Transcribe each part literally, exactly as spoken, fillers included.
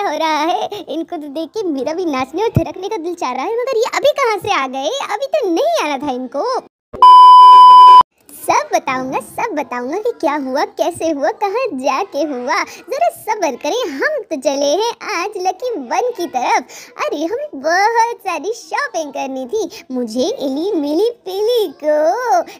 क्या हो रहा है, इनको तो देख के मेरा भी नाचने और थिरकने का दिल चाह रहा है, मगर ये अभी कहाँ से आ गए, अभी तो नहीं आना था इनको। सब बताऊंगा सब बताऊंगा कि क्या हुआ, कैसे हुआ, कहाँ जाके हुआ, जरा सब्र करें। हम तो चले हैं आज लकी वन की तरफ। अरे हमें बहुत सारी शॉपिंग करनी थी, मुझे इली मिली पीली को,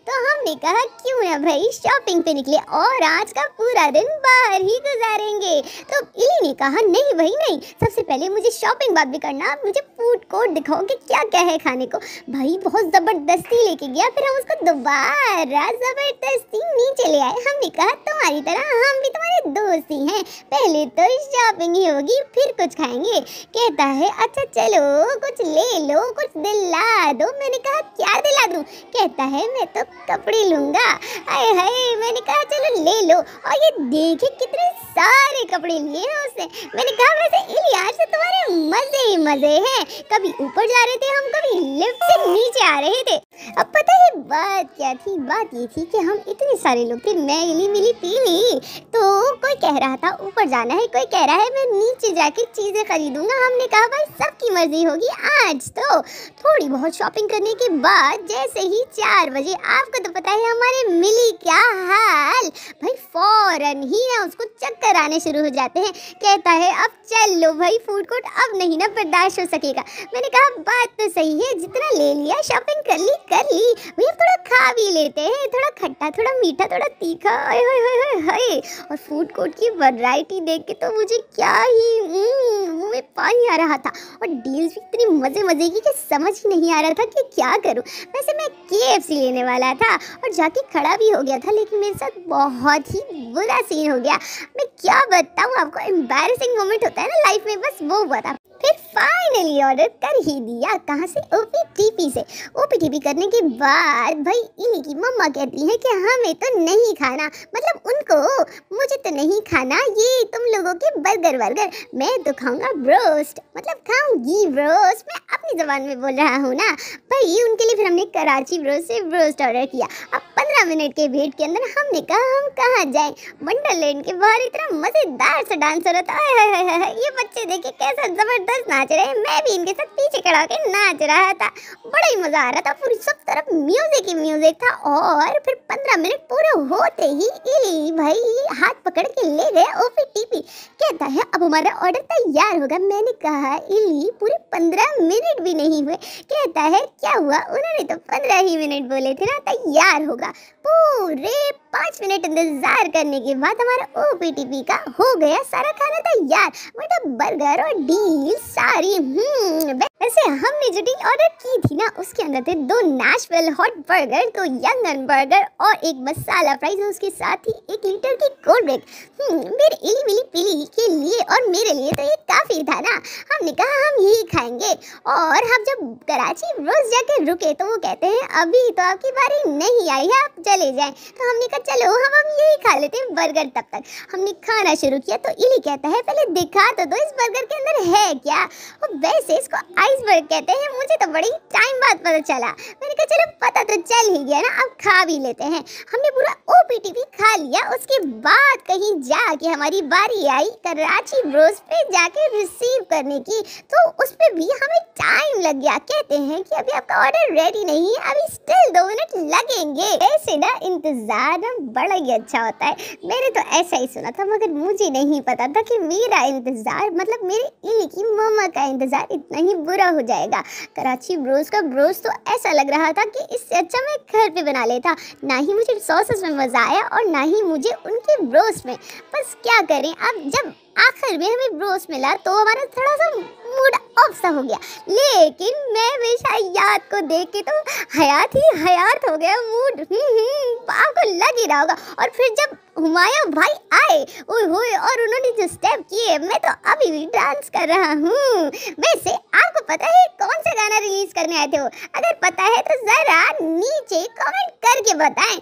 तो हमने कहा क्यों ना भाई शॉपिंग पे निकले और आज का पूरा दिन बाहर ही गुजारेंगे। तो इली ने कहा नहीं भाई नहीं, सबसे पहले मुझे शॉपिंग बाद भी करना, आप मुझे फूड कोर्ट दिखाओ कि क्या क्या है खाने को। भाई बहुत ज़बरदस्ती लेके गया, फिर हम उसको दोबारा जबरदस्ती नीचे ले आए। हमने कहा तुम्हारी तरह हम भी तुम्हारे दोस्त ही हैं, पहले तो शॉपिंग ही होगी फिर कुछ खाएंगे। कहता है अच्छा चलो कुछ ले लो, कुछ दिला दो। मैंने कहा क्या दिला दूँ? कहता है मैं तो कपड़े लूँगा। आए हाय, मैंने कहा चलो ले लो। और ये देखे कितने सारे कपड़े लिए हैं उसने। मैंने कहा वैसे इलियास से तुम्हारे मज़े ही मज़े हैं, कभी ऊपर जा रहे थे हम, कभी लिफ्ट से नीचे आ रहे थे। अब पता है बात क्या थी, बात ये थी कि हम इतने सारे लोग थे, मैं इली मिली पीली, तो कोई कह रहा था ऊपर जाना है, कोई कह रहा है मैं नीचे जाके चीज़ें खरीदूंगा। हमने कहा भाई सबकी मर्जी होगी आज तो। थोड़ी बहुत शॉपिंग करने के बाद जैसे ही चार बजे, आपको तो पता है हमारे मिली क्या हाल, भाई फौरन ही ना उसको चक्कर आने शुरू हो जाते हैं। कहता है अब चल लो भाई फूड कोर्ट, अब नहीं ना बर्दाश्त हो सकेगा। मैंने कहा बात तो सही है, जितना ले लिया शॉपिंग कर ली कर ली, भैया थोड़ा खा भी लेते हैं, थोड़ा खट्टा थोड़ा मीठा थोड़ा तीखा, हाय हाय हाय हाय। और फूड कोर्ट की वैरायटी देख के तो मुझे क्या ही मुँह में पानी आ रहा था, और डील्स भी इतनी मज़े मज़े की कि समझ ही नहीं आ रहा था कि क्या करूं। वैसे मैं के एफ सी लेने वाला था और जाके खड़ा भी हो गया था, लेकिन मेरे साथ बहुत ही बुरा सीन हो गया। मैं क्या बताऊँ आपको, एम्बैरेसिंग मोमेंट होता है ना लाइफ में, बस वो हुआ था। फिर फाइनली ऑर्डर कर ही दिया, कहाँ से, ओ पी टी पी से। ओ पी टी पी करने के बाद भाई इन्हीं की मम्मा कहती है कि हमें तो नहीं खाना, मतलब उनको, मुझे तो नहीं खाना ये तुम लोगों के बर्गर वर्गर, मैं तो खाऊंगा ब्रोस्ट, मतलब खाऊंगी ब्रोस्ट, मैं अपनी ज़बान में बोल रहा हूँ ना भाई। उनके लिए फिर हमने कराची ब्रोस्ट से ब्रोस्ट ऑर्डर किया। अब पंद्रह मिनट के वेट के अंदर हमने कहा हम कहाँ जाएँ, वंडरलैंड के बाहर इतना मज़ेदार सा डांस हो रहा था, ये बच्चे देखे कैसा ज़बरदस्त नाच रहे, मैं भी इनके साथ पीछे खड़ा होकर नाच रहा था, बड़ा ही मजा आ रहा था, पूरी सब तरफ म्यूजिक ही म्यूजिक था। और फिर पंद्रह मिनट पूरे होते ही इली भाई हाथ पकड़ के ले गया ओ पी टी पी। कहता है अब हमारा ऑर्डर तैयार होगा। मैंने कहा इली पूरे पंद्रह मिनट भी नहीं हुए। कहता है क्या हुआ, उन्होंने तो पंद्रह ही मिनट बोले थे ना, तैयार होगा। पूरे पाँच मिनट इंतजार करने के बाद हमारा ओ पी टी पी का हो गया सारा खाना तैयार, मतलब बर्गर और डील सारी। वैसे हमने जो डील ऑर्डर की थी ना, उसके अंदर थे दो नैशविल हॉट बर्गर, दो यंग गन बर्गर और एक मसाला फ्राइज, उसके साथ ही एक लीटर की कोल्ड ड्रिंक। मेरे इली मिली पीली के लिए और मेरे लिए तो ये काफ़ी था ना। हमने कहा हम यही खाएंगे। और हम जब कराची रोज जाके रुके तो वो कहते हैं अभी तो आपकी बारी नहीं आई है, आप चले जाएँ। तो हमने कहा चलो हम हम यही खा लेते हैं बर्गर। तब तक हमने खाना शुरू किया तो इली कहता है पहले दिखा तो दो इस बर्गर के अंदर है क्या। और वैसे इसको आइसबर्ग कहते हैं, मुझे तो बड़ी टाइम बाद पता चला। मैंने कहा चलो पता तो चल ही गया ना, अब खा भी लेते हैं। हमने पूरा ओ पी टी पी खा लिया। उसके बाद कहीं जाके हमारी बारी आई कराची ब्रोस्ट पे जाके रिसीव करने की, तो उस पर भी हमें टाइम लग गया। कहते हैं कि अभी आपका ऑर्डर रेडी नहीं है, अभी स्टिल दो मिनट लगेंगे। ऐसे ना इंतजार बड़ा ही अच्छा होता है। मैंने तो ऐसा ही सुना था, मगर मुझे नहीं पता था कि मेरा इंतज़ार, मतलब मेरे इली की मम्मा का इंतज़ार इतना ही बुरा हो जाएगा। कराची ब्रोस्ट का ब्रोस्ट तो ऐसा लग रहा था कि इससे अच्छा मैं घर पे बना लेता। ना ही मुझे सॉसेस में मज़ा आया और ना ही मुझे उनके ब्रोस्ट में। बस क्या करें, अब जब आखिर में हमें ब्रोस्ट मिला तो हमारा थोड़ा सा मूड ऑफ सा हो गया। लेकिन महविश हयात को देख के तो हयात ही हयात हो गया मूड, आपको लग ही रहा होगा। और फिर जब हुमायूं भाई आए ओए होए, और उन्होंने जो स्टेप किए, मैं तो अभी भी डांस कर रहा हूँ। वैसे आपको पता है कौन सा गाना रिलीज करने आए थे वो? अगर पता है तो ज़रा नीचे कमेंट करके बताएं।